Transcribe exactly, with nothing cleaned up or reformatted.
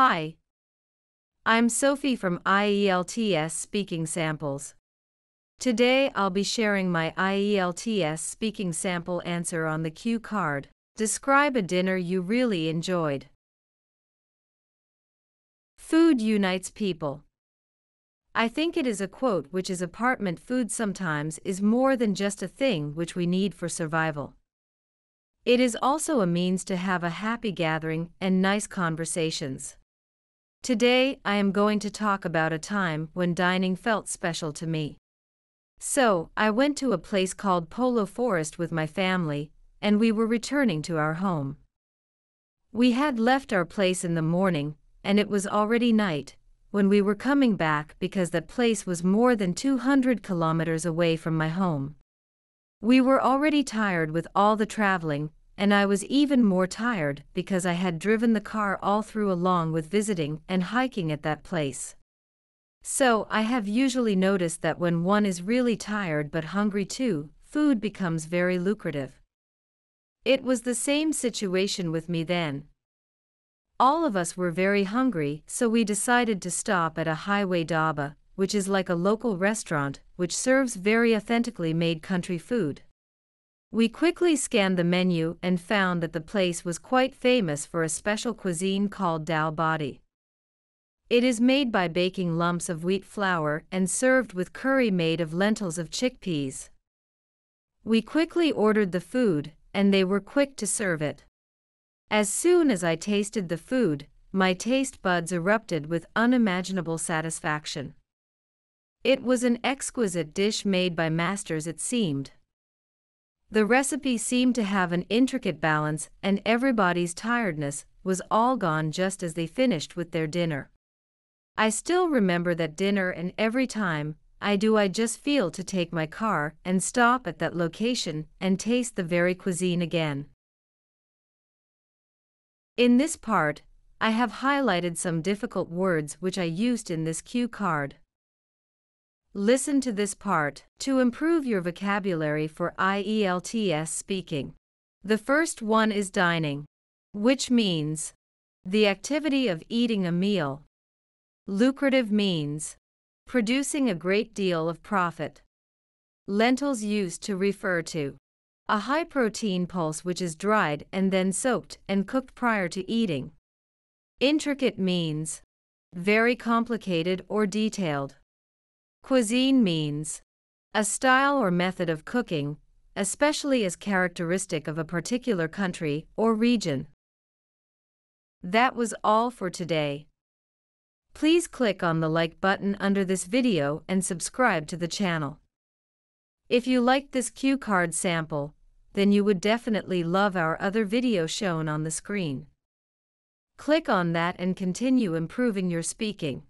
Hi. I'm Sophie from I E L T S Speaking Samples. Today I'll be sharing my I E L T S Speaking Sample answer on the cue card. Describe a dinner you really enjoyed. Food unites people. I think it is a quote which is apartment food sometimes is more than just a thing which we need for survival. It is also a means to have a happy gathering and nice conversations. Today I am going to talk about a time when dining felt special to me. So, I went to a place called Polo Forest with my family, and we were returning to our home. We had left our place in the morning, and it was already night, when we were coming back because that place was more than two hundred kilometers away from my home. We were already tired with all the traveling, and I was even more tired because I had driven the car all through along with visiting and hiking at that place. So I have usually noticed that when one is really tired but hungry too, food becomes very lucrative. It was the same situation with me then. All of us were very hungry, so we decided to stop at a highway dhaba, which is like a local restaurant, which serves very authentically made country food. We quickly scanned the menu and found that the place was quite famous for a special cuisine called Dal Baati. It is made by baking lumps of wheat flour and served with curry made of lentils of chickpeas. We quickly ordered the food, and they were quick to serve it. As soon as I tasted the food, my taste buds erupted with unimaginable satisfaction. It was an exquisite dish made by masters, it seemed. The recipe seemed to have an intricate balance, and everybody's tiredness was all gone just as they finished with their dinner. I still remember that dinner, and every time I do I just feel to take my car and stop at that location and taste the very cuisine again. In this part, I have highlighted some difficult words which I used in this cue card. Listen to this part to improve your vocabulary for I E L T S speaking. The first one is dining, which means the activity of eating a meal. Lucrative means producing a great deal of profit. Lentils used to refer to a high-protein pulse which is dried and then soaked and cooked prior to eating. Intricate means very complicated or detailed. Cuisine means a style or method of cooking, especially as characteristic of a particular country or region. That was all for today. Please click on the like button under this video and subscribe to the channel. If you liked this cue card sample, then you would definitely love our other video shown on the screen. Click on that and continue improving your speaking.